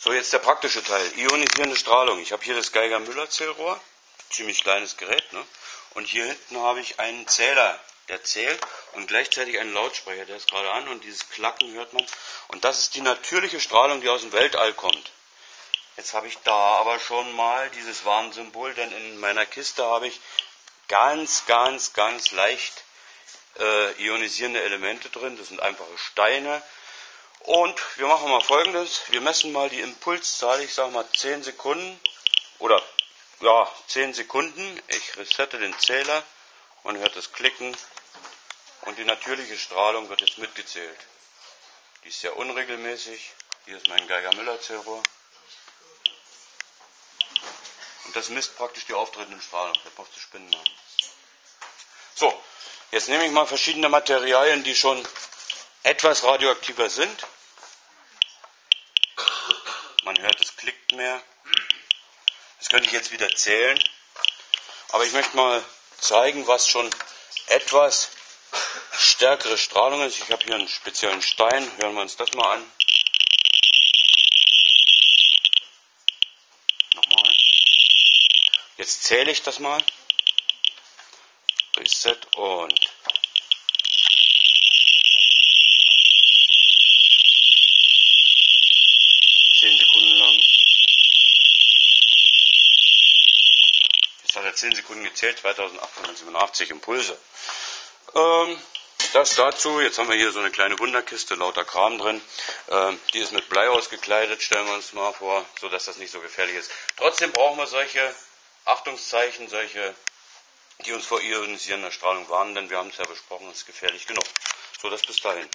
So, jetzt der praktische Teil, ionisierende Strahlung. Ich habe hier das Geiger-Müller-Zählrohr, ziemlich kleines Gerät, ne? Und hier hinten habe ich einen Zähler, der zählt, und gleichzeitig einen Lautsprecher, der ist gerade an, und dieses Klacken hört man. Und das ist die natürliche Strahlung, die aus dem Weltall kommt. Jetzt habe ich da aber schon mal dieses Warnsymbol, denn in meiner Kiste habe ich ganz leicht ionisierende Elemente drin. Das sind einfache Steine. Und wir machen mal Folgendes. Wir messen mal die Impulszahl. Ich sage mal 10 Sekunden. Oder, ja, 10 Sekunden. Ich resette den Zähler. Man hört das Klicken. Und die natürliche Strahlung wird jetzt mitgezählt. Die ist sehr unregelmäßig. Hier ist mein Geiger-Müller-Zählrohr. Und das misst praktisch die auftretende Strahlung. Da brauchst du Spinnen machen. So, jetzt nehme ich mal verschiedene Materialien, die schon etwas radioaktiver sind. Man hört, es klickt mehr. Das könnte ich jetzt wieder zählen. Aber ich möchte mal zeigen, was schon etwas stärkere Strahlung ist. Ich habe hier einen speziellen Stein. Hören wir uns das mal an. Nochmal. Jetzt zähle ich das mal. Reset und... hat er 10 Sekunden gezählt, 2887 Impulse. Das dazu, jetzt haben wir hier so eine kleine Wunderkiste, lauter Kram drin. Die ist mit Blei ausgekleidet, stellen wir uns mal vor, sodass das nicht so gefährlich ist. Trotzdem brauchen wir solche Achtungszeichen, solche, die uns vor ionisierender Strahlung warnen, denn wir haben es ja besprochen, es ist gefährlich genug. So, das bis dahin.